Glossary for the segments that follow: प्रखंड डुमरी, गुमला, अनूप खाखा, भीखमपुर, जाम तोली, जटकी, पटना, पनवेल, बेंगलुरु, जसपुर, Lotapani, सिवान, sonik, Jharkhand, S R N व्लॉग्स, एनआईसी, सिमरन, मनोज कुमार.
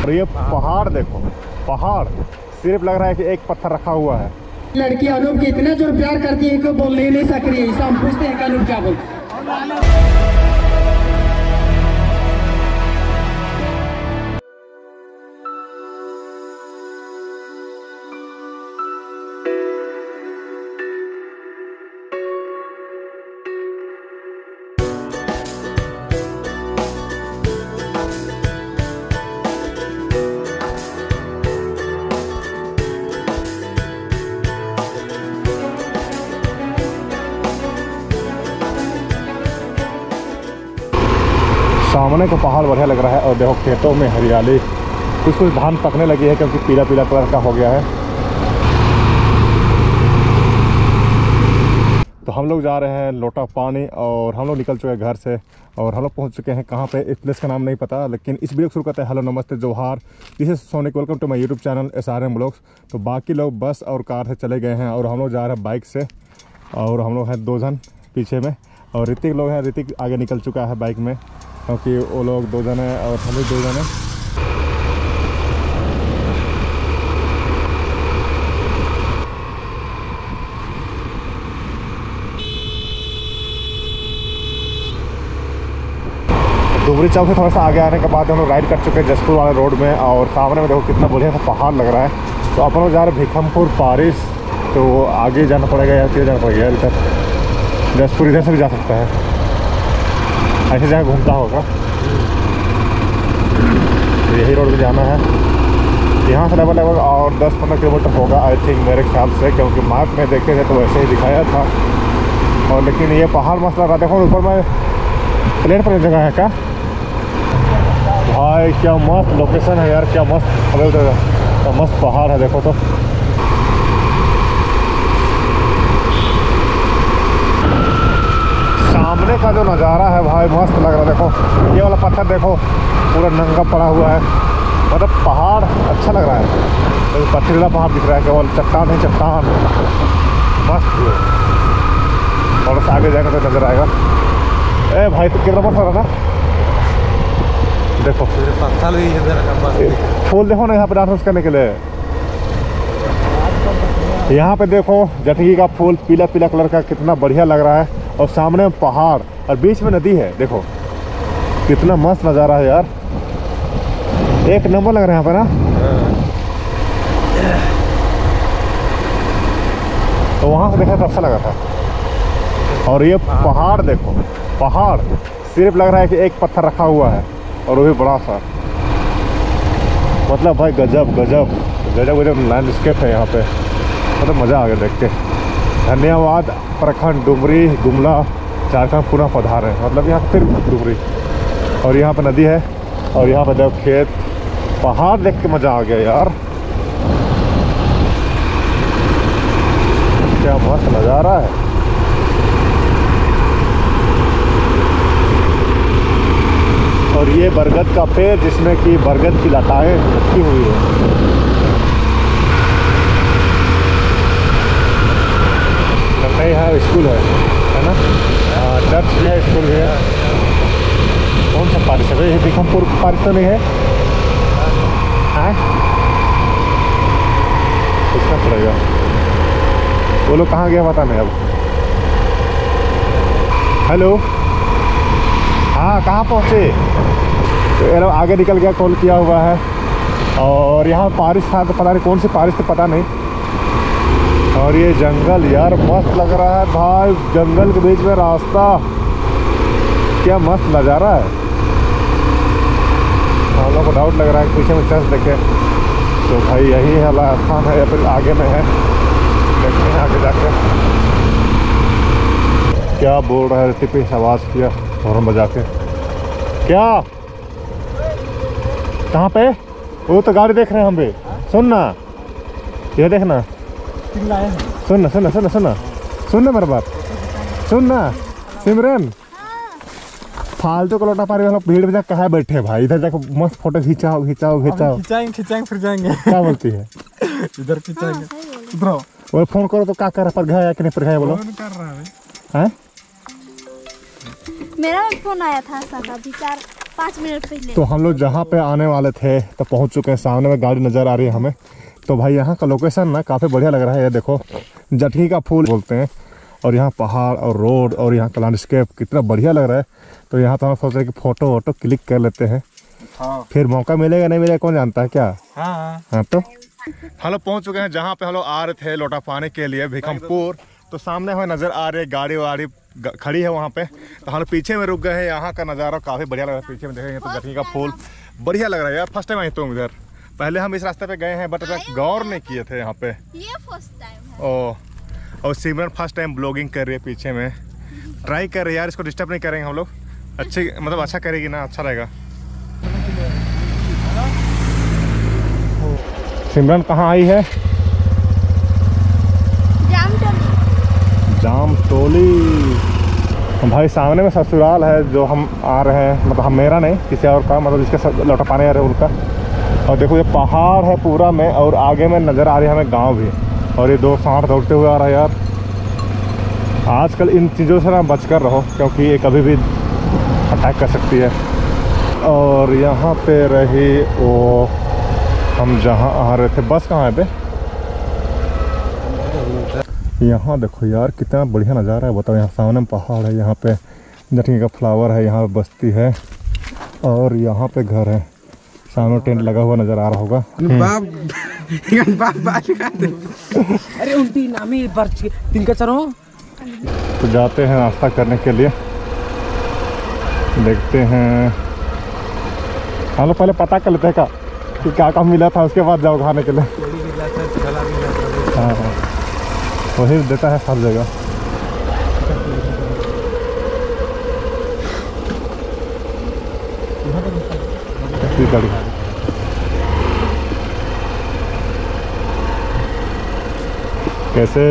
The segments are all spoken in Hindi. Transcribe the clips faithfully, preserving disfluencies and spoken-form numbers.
और ये पहाड़ देखो, पहाड़ सिर्फ लग रहा है कि एक पत्थर रखा हुआ है। लड़की अनूप की इतना जोर प्यार करती है कि बोल ले नहीं सक रही है। हम पूछते हैं अनूप क्या बोलते हैं। सामने को पहाड़ बढ़िया लग रहा है और देखो खेतों में हरियाली, कुछ कुछ धान पकने लगी है क्योंकि पीला पीला कलर का हो गया है। तो हम लोग जा रहे हैं लोटा पानी और हम लोग निकल चुके हैं घर से और हम लोग पहुंच चुके हैं कहां पे, इस प्लेस का नाम नहीं पता। लेकिन इस वीडियो को शुरू करते हैं हेलो नमस्ते जोहार, this is sonic, welcome to my YouTube channel S R N व्लॉग्स। तो बाकी लोग बस और कार से चले गए हैं और हम लोग जा रहे हैं बाइक से और हम लोग हैं दो जन पीछे में और ऋतिक लोग हैं, ऋतिक आगे निकल चुका है बाइक में क्योंकि वो लोग दो जने हैं और हम भी दो जने। डुमरी चौक से थोड़ा सा आगे आने के बाद हम लोग राइड कर चुके हैं जसपुर वाले रोड में और सामने में देखो कितना बढ़िया सा पहाड़ लग रहा है। तो अपन लोग जा रहे हैं भीखमपुर पारिस, तो आगे जाना पड़ेगा या फिर जाना पड़ेगा इधर जसपुर, इधर से भी जा सकता है, ऐसे जहाँ घूमता होगा। तो यही रोड पे जाना है, यहाँ से लगभग लगभग और दस पंद्रह किलोमीटर होगा आई थिंक मेरे ख्याल से, क्योंकि मैप में देखे थे तो वैसे ही दिखाया था। और लेकिन ये पहाड़ मस्त लग रहा, देखो ऊपर में प्लेन पर जगह है क्या भाई, क्या मस्त लोकेशन है यार, क्या मस्त, अरे क्या मस्त पहाड़ है देखो। तो सामने का जो नज़ारा है भाई मस्त लग रहा है, देखो ये वाला पत्थर देखो पूरा नंगा पड़ा हुआ है, मतलब पहाड़ अच्छा लग रहा है, तो पथरीला पहाड़ दिख रहा है केवल, चट्टान है चट्टान मस्त। थोड़ा सा आगे जाएगा तो नज़र आएगा। ए भाई तो कितना मस्त लग रहा है, देखो फूल देखो ना यहाँ पे डांस करने के लिए, यहाँ पे देखो जटकी का फूल पीला पीला कलर का कितना बढ़िया लग रहा है और सामने पहाड़ और बीच में नदी है, देखो कितना मस्त नज़ारा है यार, एक नंबर लग रहा है यहाँ पर ना। तो वहाँ से देखा तो अच्छा लगा था। और ये पहाड़ देखो, पहाड़ सिर्फ लग रहा है कि एक पत्थर रखा हुआ है और वो भी बड़ा सा, मतलब भाई गजब गजब गजब गजब लैंडस्केप है यहाँ पे, मतलब मज़ा आ गया देख के। धन्यवाद प्रखंड डुमरी गुमला झारखंड पूरा पधार है, मतलब यहाँ फिर डुमरी और यहाँ पर नदी है और यहाँ पर जब खेत पहाड़ देख के मज़ा आ गया यार, क्या मस्त नज़ारा है। और ये बरगद का पेड़ जिसमें कि बरगद की लताएं लटकी हुई है, है स्कूल है है ना, चर्च भी है स्कूल भी है, कौन सा पारिस है, भीखमपुर पारिस में है कितना पड़ेगा, वो लोग कहाँ गया पता नहीं अब। हेलो हाँ कहाँ पहुँचे, तो ये लोग आगे निकल गया, कॉल किया हुआ है और यहाँ पारिस था तो पता नहीं कौन सी पारिस थी पता नहीं। और ये जंगल यार मस्त लग रहा है भाई, जंगल के बीच में रास्ता, क्या मस्त नज़ारा है। हम लोग को डाउट लग रहा है पीछे में चर्च देखे तो भाई यही है स्थान है या फिर आगे में है, देखते हैं आगे जाके क्या बोल रहा है। टिपी आवाज़ किया हॉर्न बजा के, क्या कहाँ पे, वो तो गाड़ी देख रहे हैं हम भी, सुनना ये देखना, सुनना सुनना सुनना सुनना सुनना मेरे बात सुनना सिमरन, फालतू का लोटा पानी वाला भीड़ में जाकर कहाँ बैठे हैं भाई, इधर जाकर मस्त फोटो खिंचाओ खिंचाओ खिंचाओ खिंचाएंगे खिंचाएंगे फिर जाएंगे, क्या बोलती है इधर खिंचाएंगे उधर वो फोन करो तो क्या कर रहा, पर गया या कि नहीं पर गया बोलो, फोन कर रहा है हैं, मेरा फोन आया था सादा विचार पाँच मिनट पहले। तो हम लोग जहाँ पे आने वाले थे तो पहुँच चुके हैं, सामने में गाड़ी नज़र आ रही है हमें। तो भाई यहाँ का लोकेशन ना काफ़ी बढ़िया लग रहा है, ये देखो जटकी का फूल बोलते हैं, और यहाँ पहाड़ और रोड और यहाँ का लैंडस्केप कितना बढ़िया लग रहा है। तो यहाँ तो हम सोच रहे हैं कि फ़ोटो वोटो क्लिक कर लेते हैं, हाँ। फिर मौका मिलेगा नहीं मिलेगा कौन जानता है क्या, हाँ हाँ। तो हम लोग पहुँच चुके हैं जहाँ पे हम लोग आ रहे थे लोटा पाने के लिए, भीखमपुर। तो सामने हमें नज़र आ रही है गाड़ी वाड़ी खड़ी है वहाँ पे, तो हम लोग पीछे में रुक गए हैं। यहाँ का नज़ारा काफ़ी बढ़िया लग रहा है, पीछे में देखेंगे तो जटकी का फूल बढ़िया लग रहा है यार। फर्स्ट टाइम आई तुम इधर, पहले हम इस रास्ते पे गए हैं बट गौर नहीं किए थे यहाँ पे, ओ। और सिमरन फर्स्ट टाइम ब्लॉगिंग कर रही है, पीछे में ट्राई कर रही है यार, इसको डिस्टर्ब नहीं करेंगे हम लोग, अच्छी मतलब अच्छा करेगी ना, अच्छा रहेगा। सिमरन कहाँ आई है? जाम तोली। जाम तोली। भाई सामने में ससुराल है जो हम आ रहे हैं, मतलब हम मेरा नहीं किसी और का, मतलब जिसके लौटा पाने आ रहे हैं उनका। और देखो ये पहाड़ है पूरा में, और आगे में नज़र आ रही है हमें गांव भी, और ये दो सांड दौड़ते हुए आ रहा है यार। आजकल इन चीज़ों से ना बच कर रहो, क्योंकि ये कभी भी अटैक कर सकती है। और यहाँ पे रही वो हम जहाँ आ रहे थे, बस कहाँ है पे? यहाँ देखो यार कितना बढ़िया नज़ारा है, बताओ। यहाँ सामने पहाड़ है, यहाँ पे जटकी का फ्लावर है, यहाँ पे बस्ती है, और यहाँ पे घर है। सामने टेंट लगा हुआ नज़र आ रहा होगा। अरे उनकी नामी बर्च तिनका चलो, तो जाते हैं नाश्ता करने के लिए, देखते हैं। हम लोग पहले पता कर लेते हैं का कि क्या काम मिला था, उसके बाद जाओ खाने के लिए। हाँ हाँ वही देता है सब जगह। गाड़ी कैसे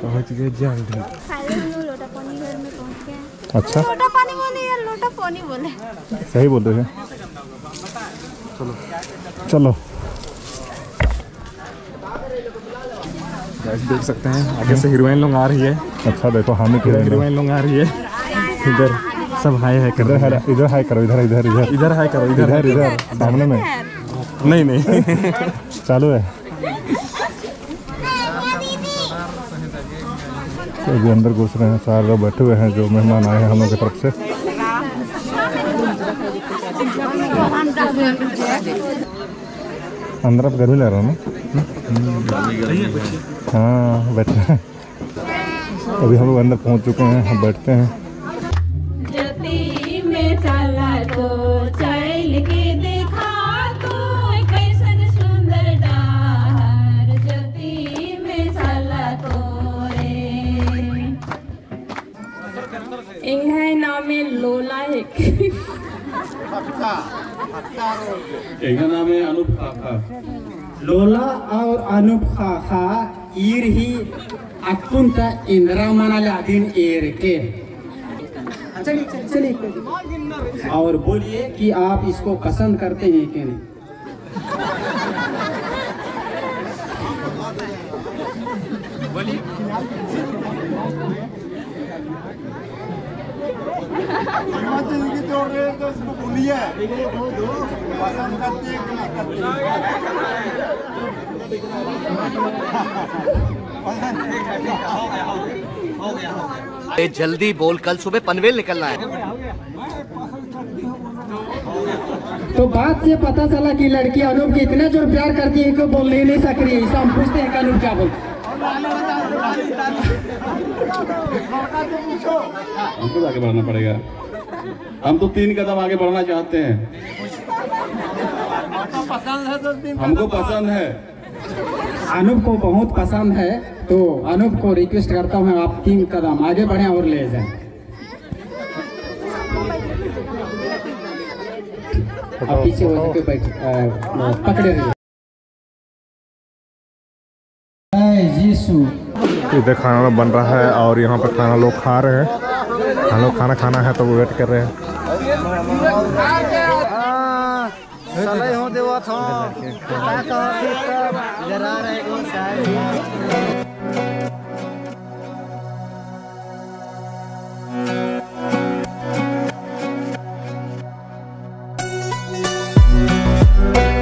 पहुंच गए जाम तोली? लोटा पानी घर में पहुंच गए। अच्छा लोटा पानी बोले यार, लोटा पानी बोले, सही बोल रहे हैं। चलो चलो देख सकते हैं आगे से हीरोइन लोग आ रही है। अच्छा देखो हम ही हीरोइन लोग आ रही है, इधर सब हाय हाय कर रहे हैं। इधर हाय करो, इधर इधर इधर इधर हाय करो, इधर इधर इधर सामने में नहीं नहीं चालू है। तो जो अंदर घुस रहे हैं सारे लोग बैठे हुए हैं, जो मेहमान आए हैं हम लोग की तरफ से। अंदर आप गर्मी लग रहा है ना? हाँ बैठे हैं, अभी हम लोग अंदर पहुंच चुके हैं, हम बैठते हैं। एक नाम है अनूप खाखा। लोला और अनूप खाखा ईर ही अकुंत इंद्रा मनाले अधीन ईर के। चलिए चलिए और बोलिए कि आप इसको पसंद करते हैं कि नहीं। ये जल्दी बोल, कल सुबह पनवेल निकलना है। तो बात से पता चला कि लड़की अनूप की इतना जोर प्यार करती है कि बोल नहीं सक रही है। इससे हम पूछते हैं कि अनूप क्या बोलते। हमको आगे बढ़ना पड़ेगा, हम तो तीन कदम आगे बढ़ना चाहते हैं। हमको पसंद है, अनूप को बहुत पसंद है, तो अनूप को रिक्वेस्ट करता हूँ आप तीन कदम आगे बढ़ें और ले जाएं। आप पीछे हो जाके बैठ पकड़े रहिए। इधर खाना बन रहा है और यहाँ पर खाना लोग खा रहे हैं। हम लोग खाना खाना है तो वो वेट कर रहे हैं। आ, है।